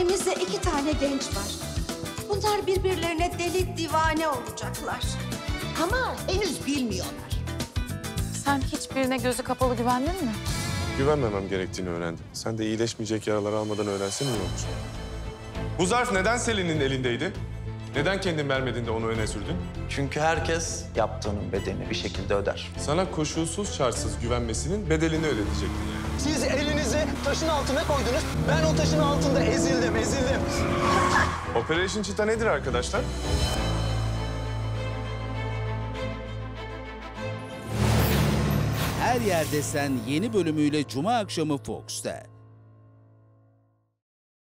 elimizde 2 tane genç var. Bunlar birbirlerine deli divane olacaklar. Ama henüz bilmiyorlar. Sen hiçbirine gözü kapalı güvendin mi? Güvenmemem gerektiğini öğrendim. Sen de iyileşmeyecek yaraları almadan öğrensen iyi olur. Bu zarf neden Selin'in elindeydi? Neden kendin vermedin de onu öne sürdün? Çünkü herkes yaptığının bedelini bir şekilde öder. Sana koşulsuz şartsız güvenmesinin bedelini ödetecektin yani. Siz elinizi taşın altına koydunuz. Ben o taşın altında ezildim. Operasyon Çita nedir arkadaşlar? Her Yerde Sen yeni bölümüyle Cuma akşamı Fox'ta.